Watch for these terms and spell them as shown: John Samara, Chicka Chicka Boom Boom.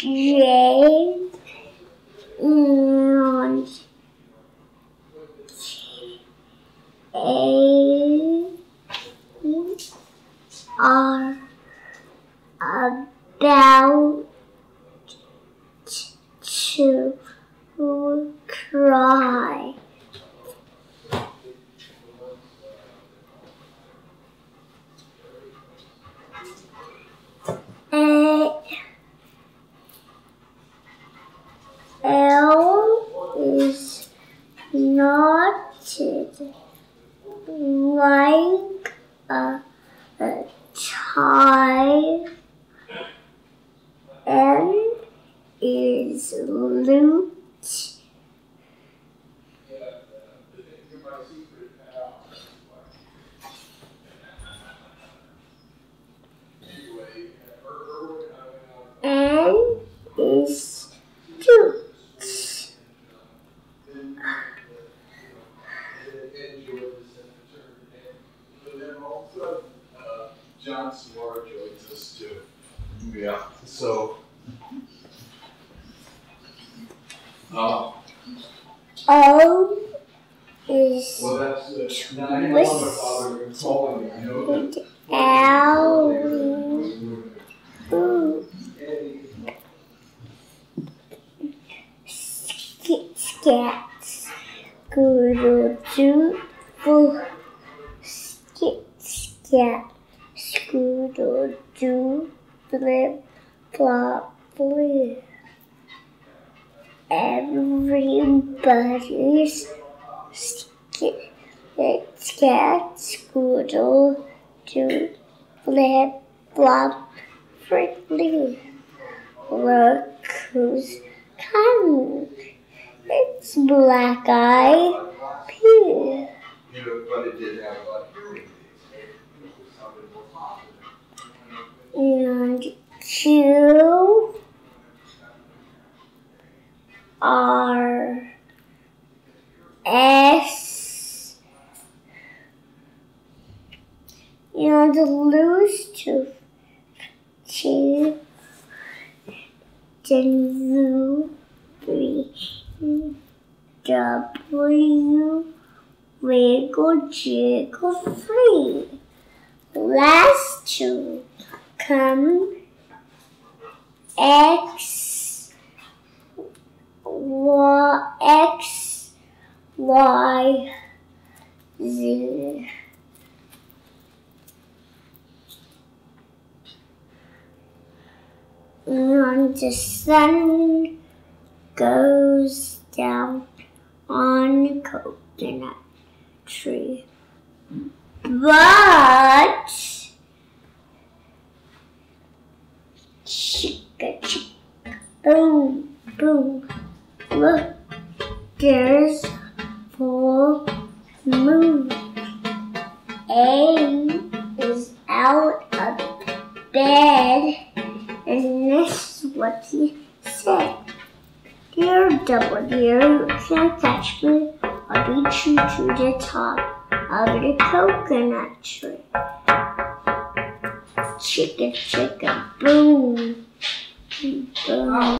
Red, orange, are about to cry. L is knotted like a tie and is looped. N is toot. John Samara joins us too. Yeah. So O is twist. Skits, goodle doo, skit scat, scoodle doo, blip flop blue. Everybody's skit scat, scoodle doo, blip flop blue. Look who's coming. It's Black Eyed Peas. And Q R S and lose to two, then three. W, wiggle, jiggle, free. Last two come X, Y, X, Y, Z. And the sun goes down on coconut tree, but chicka chicka boom boom, look, there's full moon. A is out of bed, and this is what he said. Dear double dear, you can't catch me. I'll beat you to the top of the coconut tree. Chicka chicka boom boom.